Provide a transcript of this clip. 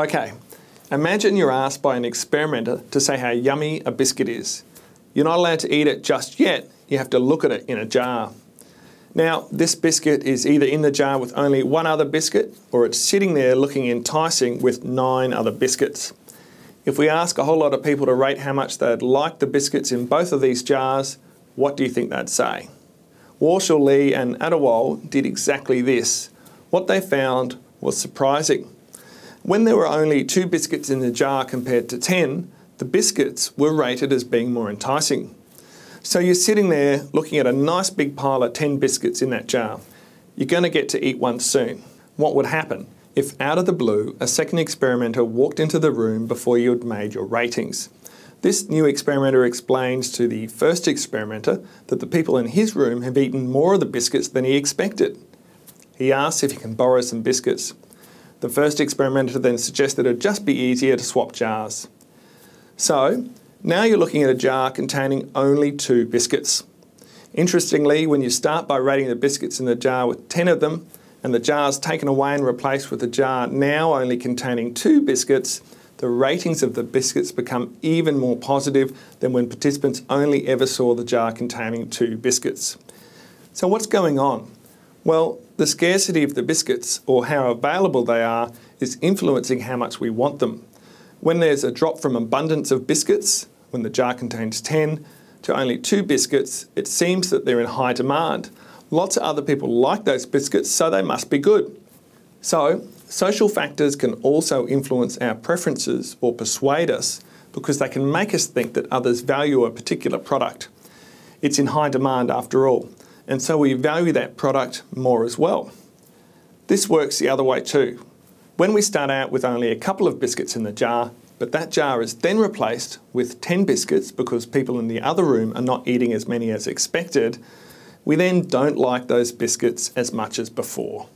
Okay, imagine you're asked by an experimenter to say how yummy a biscuit is. You're not allowed to eat it just yet, you have to look at it in a jar. Now, this biscuit is either in the jar with only one other biscuit, or it's sitting there looking enticing with 9 other biscuits. If we ask a whole lot of people to rate how much they'd like the biscuits in both of these jars, what do you think they'd say? Worchel, Lee and Adewale did exactly this. What they found was surprising. When there were only 2 biscuits in the jar compared to 10, the biscuits were rated as being more enticing. So you're sitting there looking at a nice big pile of 10 biscuits in that jar. You're going to get to eat one soon. What would happen if out of the blue a second experimenter walked into the room before you had made your ratings? This new experimenter explains to the first experimenter that the people in his room have eaten more of the biscuits than he expected. He asks if he can borrow some biscuits. The first experimenter then suggests that it would just be easier to swap jars. So, now you're looking at a jar containing only 2 biscuits. Interestingly, when you start by rating the biscuits in the jar with 10 of them, and the jar's taken away and replaced with a jar now only containing 2 biscuits, the ratings of the biscuits become even more positive than when participants only ever saw the jar containing 2 biscuits. So what's going on? Well, the scarcity of the biscuits, or how available they are, is influencing how much we want them. When there's a drop from abundance of biscuits, when the jar contains 10, to only 2 biscuits, it seems that they're in high demand. Lots of other people like those biscuits, so they must be good. So, social factors can also influence our preferences or persuade us because they can make us think that others value a particular product. It's in high demand after all, and so we value that product more as well. This works the other way too. When we start out with only a couple of biscuits in the jar, but that jar is then replaced with 10 biscuits because people in the other room are not eating as many as expected, we then don't like those biscuits as much as before.